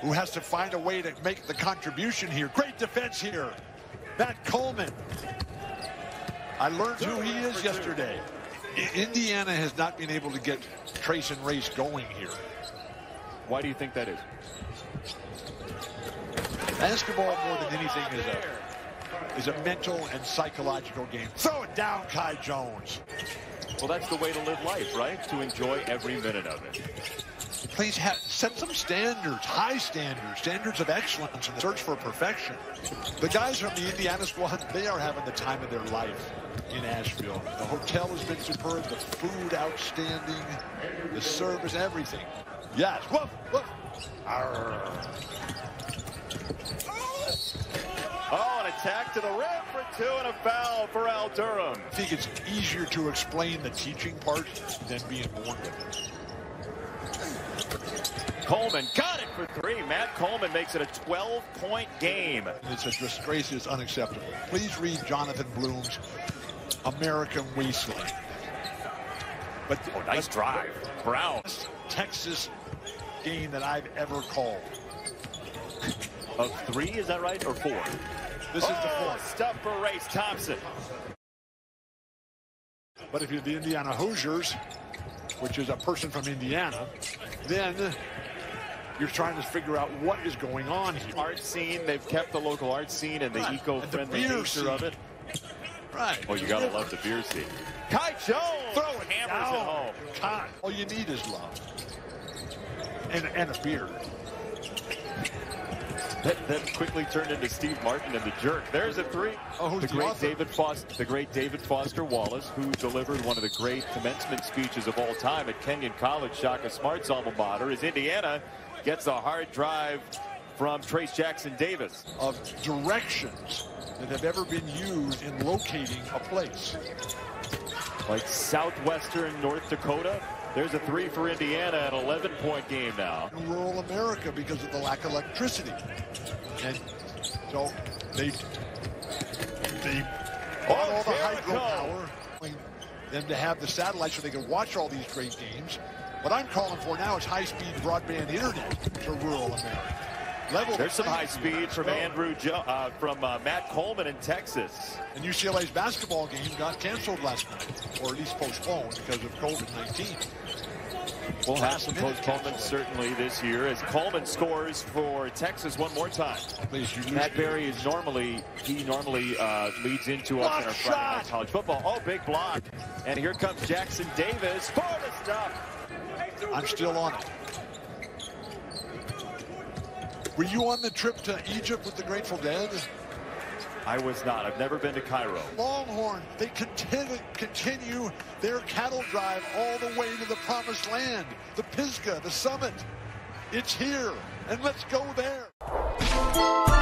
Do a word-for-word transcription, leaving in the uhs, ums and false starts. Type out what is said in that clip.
who has to find a way to make the contribution here. Great defense here. Matt Coleman. I learned who he is yesterday. Indiana has not been able to get Trayce and Ray going here. Why do you think that is? Basketball, more than anything, is a, is a mental and psychological game. Throw it down, Kai Jones. Well, that's the way to live life, right? To enjoy every minute of it. Please have, set some standards, high standards, standards of excellence in the search for perfection. The guys from the Indiana squad, they are having the time of their life in Asheville. The hotel has been superb, the food outstanding, the service, everything. Yes, woof, woof. Oh, an attack to the rim for two and a foul for Al Durham. I think it's easier to explain the teaching part than being warned of it. Coleman got it for three. Matt Coleman makes it a twelve-point game. It's a disgrace. It's unacceptable. Please read Jonathan Bloom's American Wasteland. But oh, nice drive. Brown. Texas game that I've ever called. Of three, is that right? Or four? This oh, is the fourth. Stuff for Ray Thompson. But if you're the Indiana Hoosiers, which is a person from Indiana, then you're trying to figure out what is going on here. Art scene, they've kept the local art scene and the right. eco-friendly nature of it. Right. Oh, you gotta yeah. love the beer scene. Kai Jones throw it hammers it home. Kai. All you need is love and and a beer. That, that quickly turned into Steve Martin and the jerk. There's a three. Oh, who's the great the David Foster, the great David Foster Wallace, who delivered one of the great commencement speeches of all time at Kenyon College, Shaka Smart's alma mater, as Indiana gets a hard drive from Trayce Jackson-Davis. Of directions that have ever been used in locating a place. Like southwestern North Dakota. There's a three for Indiana, an eleven-point game now. Rural America, because of the lack of electricity. And so they, they oh, bought all the hydropower, them to have the satellites so they can watch all these great games. What I'm calling for now is high-speed broadband internet to rural America. Level There's some high speed from Andrew jo uh, from uh, Matt Coleman in Texas. And U C L A's basketball game got canceled last night, or at least postponed because of COVID nineteen. We'll have some postponements certainly this year as Coleman scores for Texas one more time. Please, you Matt Berry is normally he normally uh, leads into us in our Friday night college football. Oh, big block! And here comes Jackson Davis for the stuff. I'm still on it. Were you on the trip to Egypt with the Grateful Dead? I was not. I've never been to Cairo. Longhorn, they continue, continue their cattle drive all the way to the promised land, the Pisgah, the summit. It's here, and let's go there.